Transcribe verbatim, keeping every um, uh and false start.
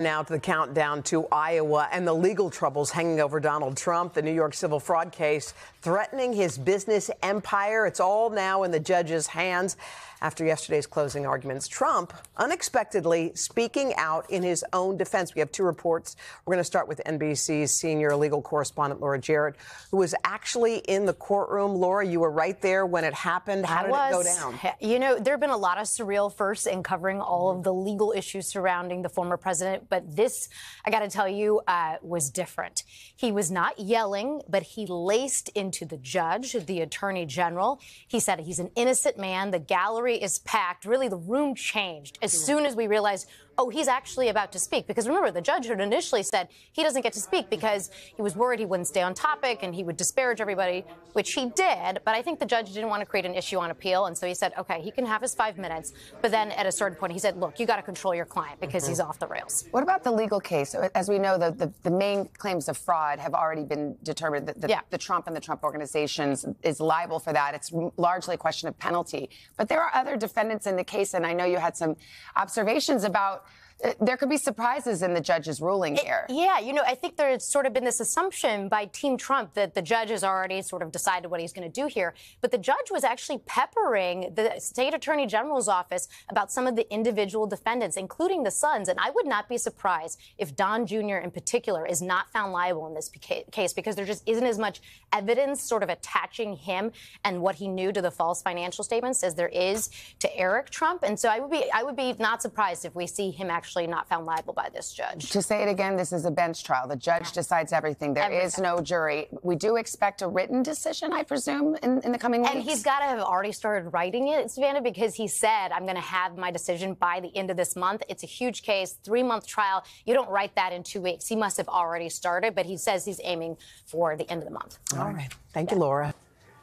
Now to the countdown to Iowa and the legal troubles hanging over Donald Trump, the New York civil fraud case threatening his business empire. It's all now in the judge's hands. After yesterday's closing arguments, Trump unexpectedly speaking out in his own defense. We have two reports. We're going to start with N B C's senior legal correspondent, Laura Jarrett, who was actually in the courtroom. Laura, you were right there when it happened. How did it go down? You know, there have been a lot of surreal firsts in covering all of the legal issues surrounding the former president. But this, I got to tell you, uh, was different. He was not yelling, but he laced into the judge, the attorney general. He said he's an innocent man. The gallery is packed. Really, the room changed as soon as we realized, oh, he's actually about to speak. Because remember, the judge had initially said he doesn't get to speak because he was worried he wouldn't stay on topic and he would disparage everybody, which he did. But I think the judge didn't want to create an issue on appeal. And so he said, OK, he can have his five minutes. But then at a certain point, he said, look, you got to control your client because mm-hmm. he's off the rails. What about the legal case? As we know, the, the, the main claims of fraud have already been determined. The, the, yeah. the Trump and the Trump organizations is liable for that. It's largely a question of penalty. But there are other defendants in the case. And I know you had some observations about there could be surprises in the judge's ruling here. It, yeah, you know, I think there's sort of been this assumption by Team Trump that the judge has already sort of decided what he's going to do here. But the judge was actually peppering the state attorney general's office about some of the individual defendants, including the sons. And I would not be surprised if Don Junior in particular is not found liable in this case, because there just isn't as much evidence sort of attaching him and what he knew to the false financial statements as there is to Eric Trump. And so I would be, I would be not surprised if we see him actually not found liable by this judge. To say it again, this is a bench trial. The judge yeah. decides everything. There everything. is no jury. We do expect a written decision, I presume, in, in the coming weeks. And he's got to have already started writing it, Savannah, because he said, I'm going to have my decision by the end of this month. It's a huge case, three-month trial. You don't write that in two weeks. He must have already started, but he says he's aiming for the end of the month. All, All right. right. Thank yeah. you, Laura.